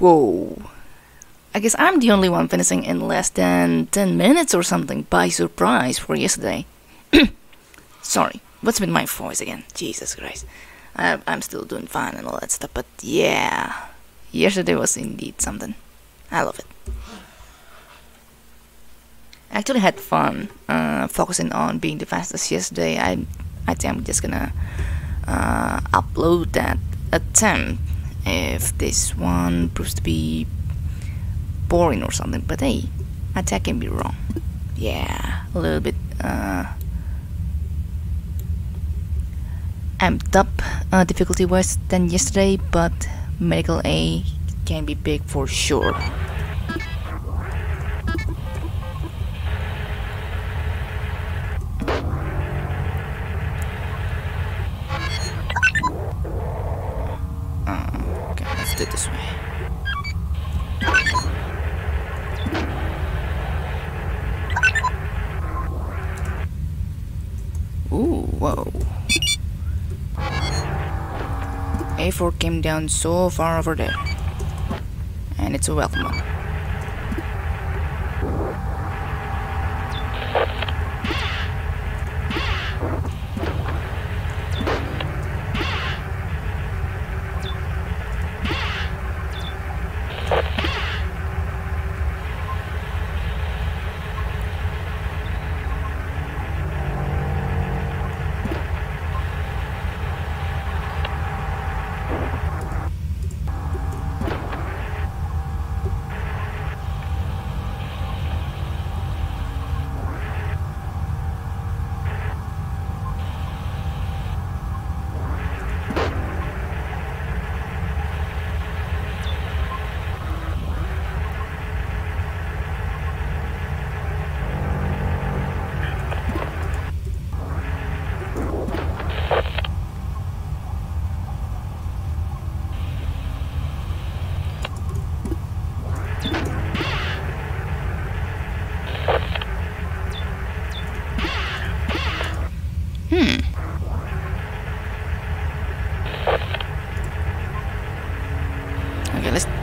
Whoa. I guess I'm the only one finishing in less than 10 minutes or something by surprise for yesterday. Sorry, what's with my voice again? Jesus Christ. I'm still doing fine and all that stuff, but yeah. Yesterday was indeed something. I love it. I actually had fun focusing on being the fastest yesterday. I think I'm just gonna upload that attempt if this one proves to be boring or something, but hey, I think I can be wrong. Yeah, a little bit amped up difficulty wise than yesterday, but medical A can be big for sure. It this way. Ooh, whoa. A4 came down so far over there. And it's a welcome one.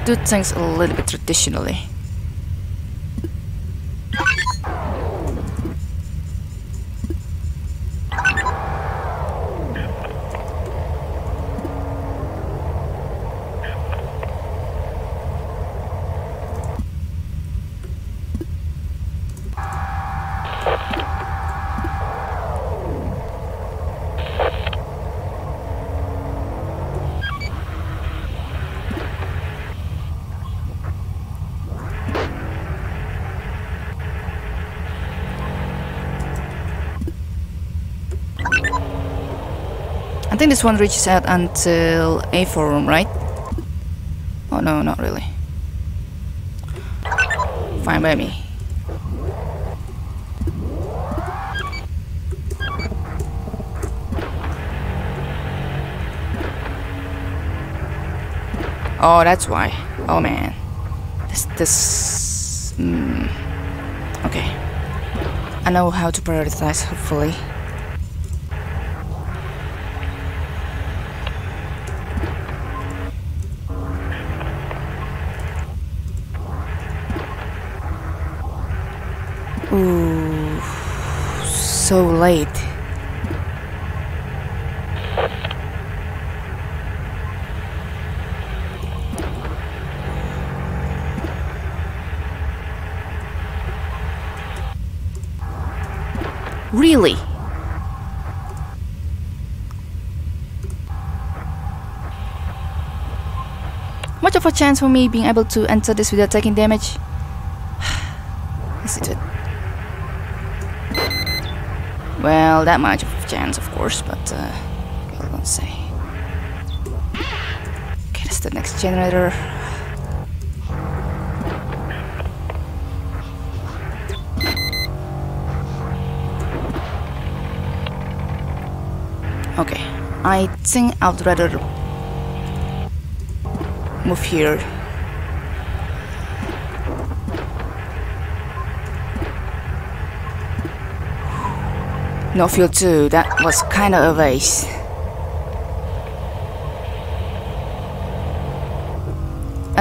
Do things a little bit traditionally. I think this one reaches out until A4 room, right? Oh no, not really. Fine by me. Oh, that's why. Oh man. This... Okay. I know how to prioritize, hopefully. Ooh, so late. Really? Much of a chance for me being able to enter this without taking damage? Let's do it. Well, that much of a chance, of course, but I won't say. Okay, that's the next generator. Okay, I think I'd rather move here. No fuel too, that was kind of a waste.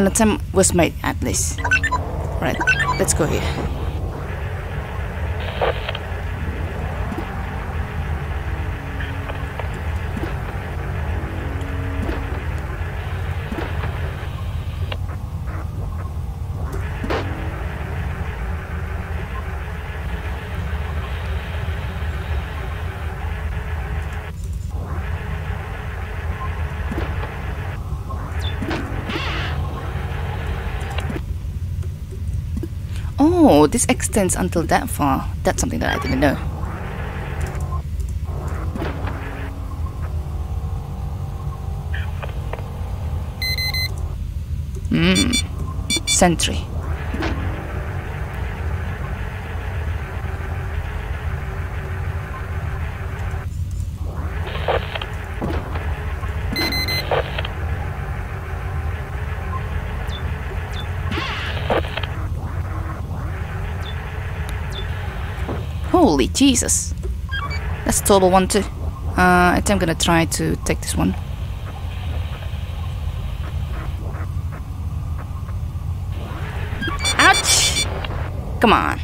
an attempt was made at least. Right, let's go here. Oh, this extends until that far. That's something that I didn't know. Sentry. Holy Jesus, that's a terrible one too. I think I'm gonna try to take this one. Ouch! Come on.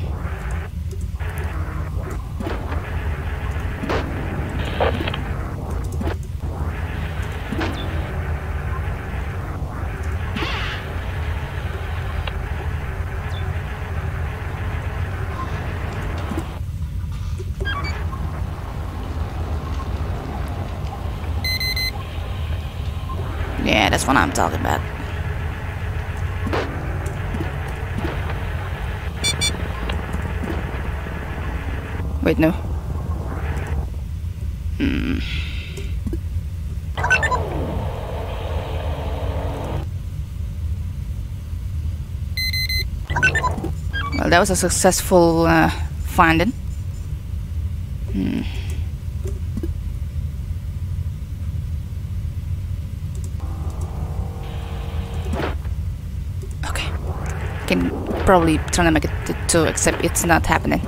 Yeah, that's what I'm talking about. Wait, no. Well, that was a successful finding. Can probably try to make it to two, except it's not happening.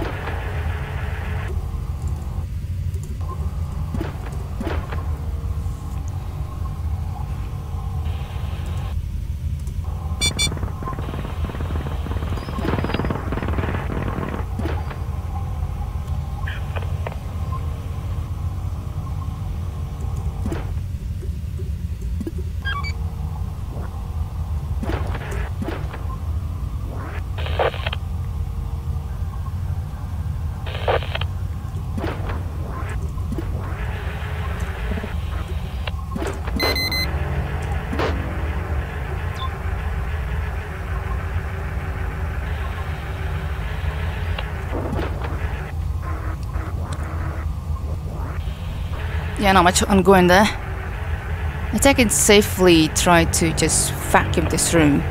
Yeah, not much on going there. I think I can safely try to just vacuum this room.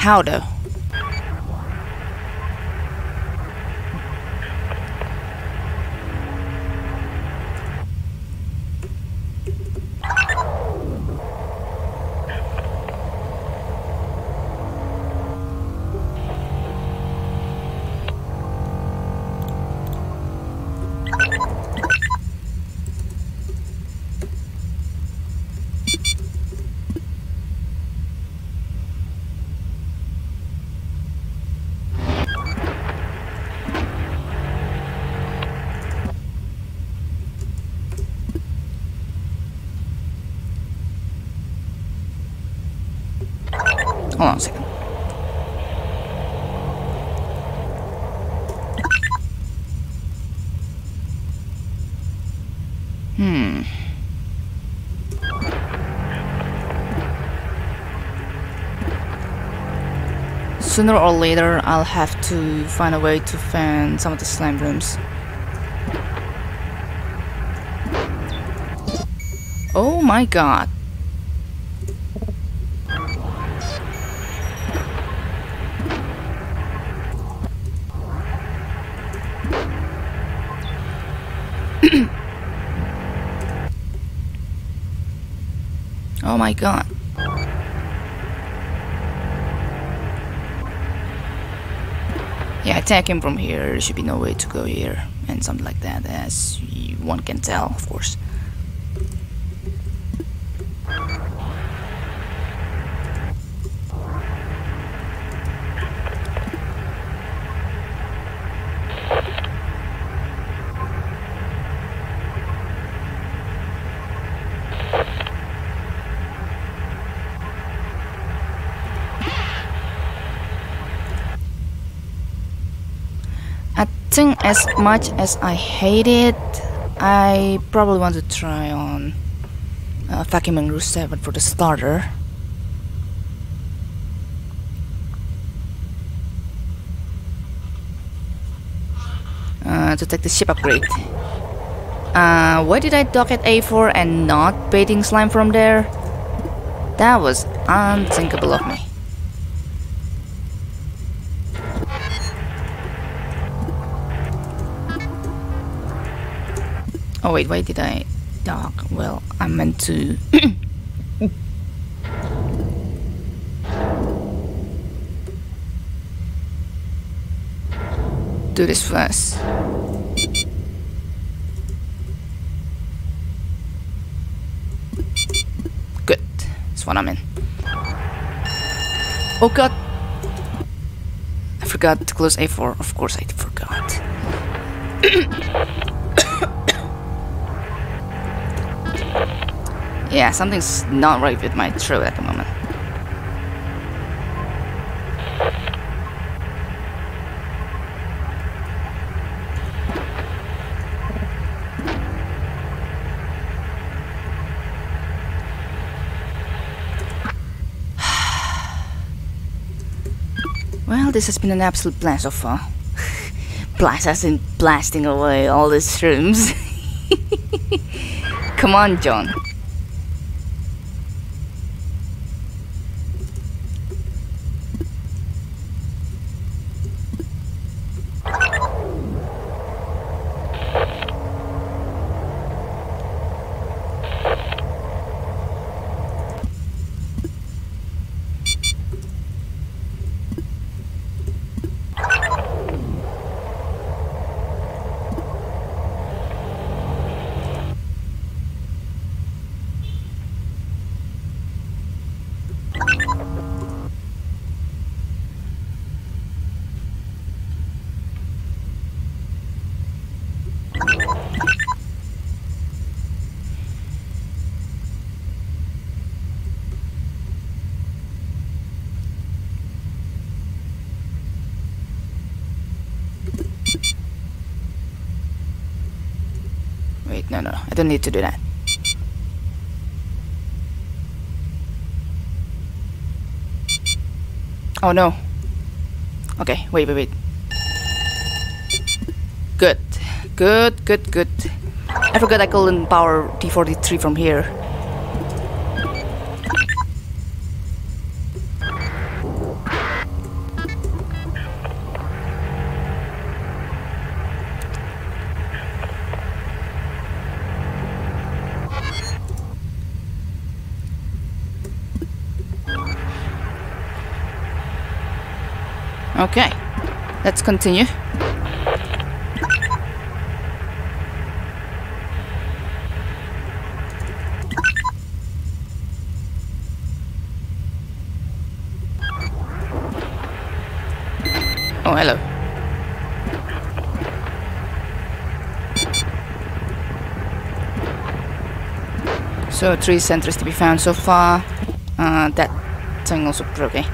How though? Hold on a second. Sooner or later, I'll have to find a way to find some of the slime rooms. Oh my god. Oh my god. Yeah, attack him from here. There should be no way to go here. And something like that, as one can tell, of course. As much as I hate it, I probably want to try on Vacuuming Roost 7 for the starter. To take the ship upgrade. Why did I dock at A4 and not baiting slime from there? That was unthinkable of me. Oh wait, why did I dock? Well, I meant to... do this first. Good, that's what I'm in. Oh god! I forgot to close A4, of course I forgot. Yeah, something's not right with my throat at the moment. Well, this has been an absolute blast so far. Blast as in blasting away all these shrooms. Come on, John. Wait, no, I don't need to do that. Oh no. Okay, wait. Good. I forgot I couldn't power T43 from here. Okay, let's continue. Oh, hello. So, 3 sentries to be found so far. That thing also broke, eh?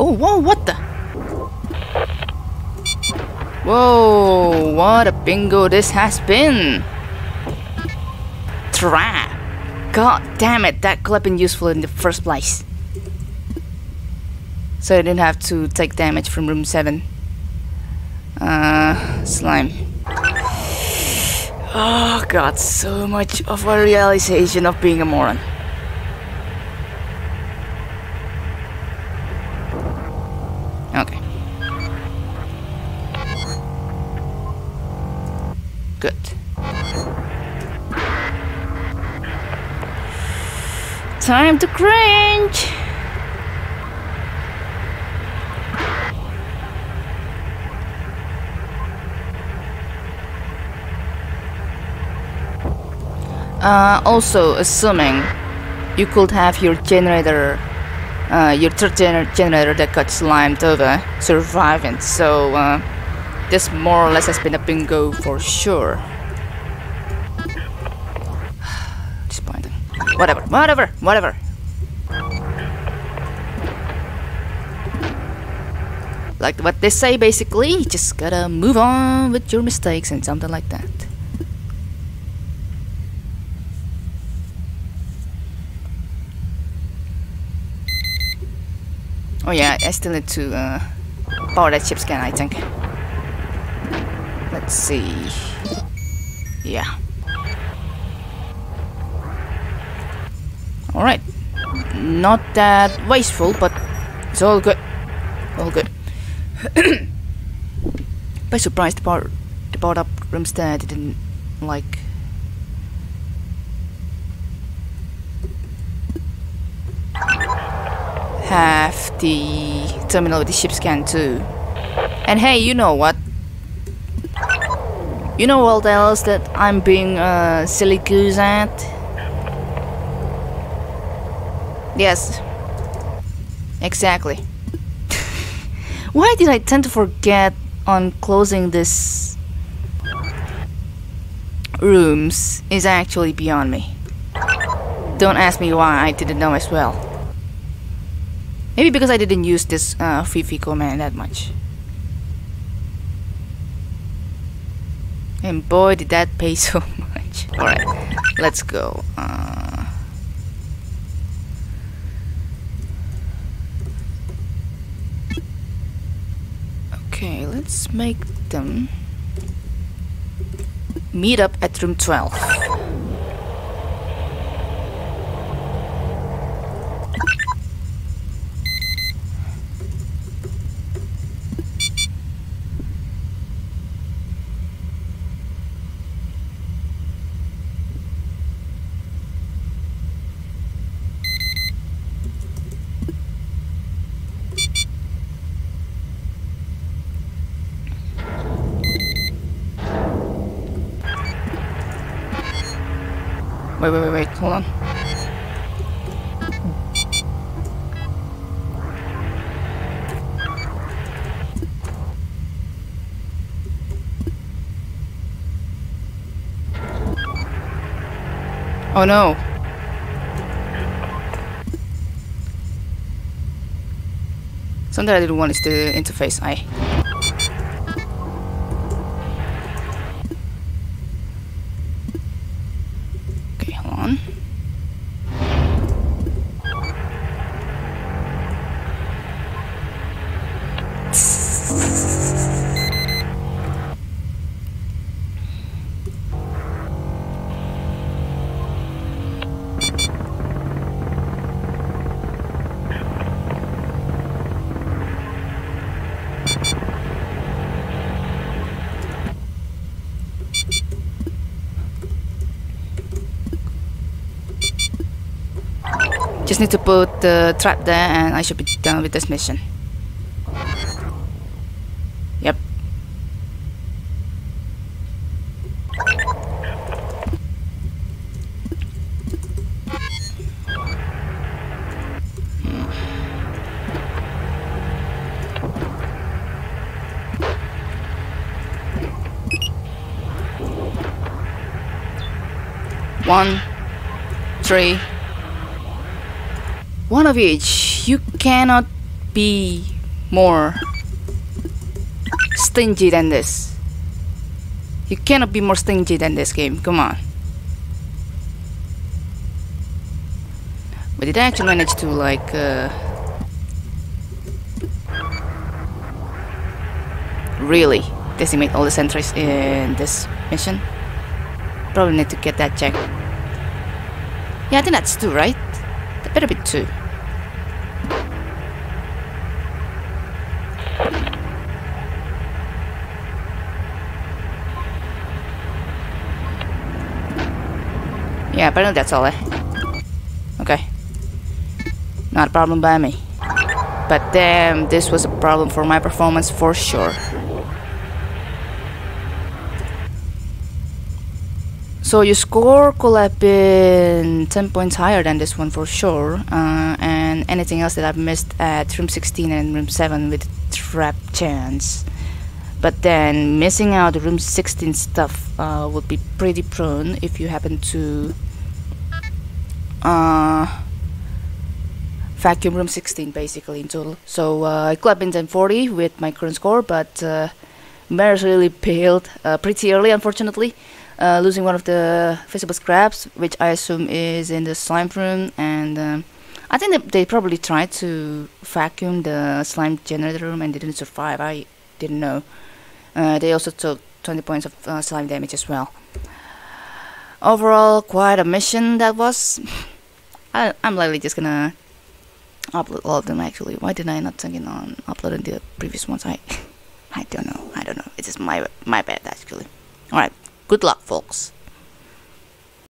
Oh, whoa, what the? Whoa, what a bingo this has been! Trap! God damn it, that could have been useful in the first place. So I didn't have to take damage from room 7. Slime. Oh god, so much of a realization of being a moron. Good. Time to cringe! Also, assuming you could have your generator, your third generator that got slimed over, surviving. So this more or less has been a bingo for sure. Disappointing. Whatever. Like what they say, basically, you just gotta move on with your mistakes and something like that. Oh yeah, I still need to power that chip scan, I think. Let's see. Yeah. Alright. Not that wasteful, but it's all good. All good. By surprise, the powered up rooms there didn't like... have the terminal with the ship scan too. And hey, you know what? You know what else that I'm being a silly goose at? Yes. Exactly. Why did I tend to forget on closing this rooms is actually beyond me. Don't ask me why, I didn't know as well. Maybe because I didn't use this Fifi command that much. And boy, did that pay so much. Alright, let's go. Okay, let's make them meet up at room 12. Wait, hold on. Oh no. Something I didn't want is the interface. Just need to put the trap there and I should be done with this mission. Yep. One, three. One of each. You cannot be more stingy than this. You cannot be more stingy than this game. Come on. But did I actually manage to like really decimate all the sentries in this mission? Probably need to get that checked. Yeah, I think that's two, right? That better be two. Yeah, apparently that's all, eh? Okay. Not a problem by me. But damn, this was a problem for my performance for sure. So your score could have been 10 points higher than this one for sure, and anything else that I've missed at room 16 and room 7 with trap chance. But then missing out room 16 stuff would be pretty prone if you happen to vacuum room 16 basically in total. So it could have been 1040 with my current score, but Maris really bailed pretty early, unfortunately. Losing one of the visible scraps, which I assume is in the slime room, and I think they probably tried to vacuum the slime generator room and didn't survive. I didn't know. They also took 20 points of slime damage as well. Overall, quite a mission that was. I'm likely just gonna upload all of them actually. Why did I not think on uploading the previous ones? I don't know. It's just my bad actually. Alright. Good luck, folks.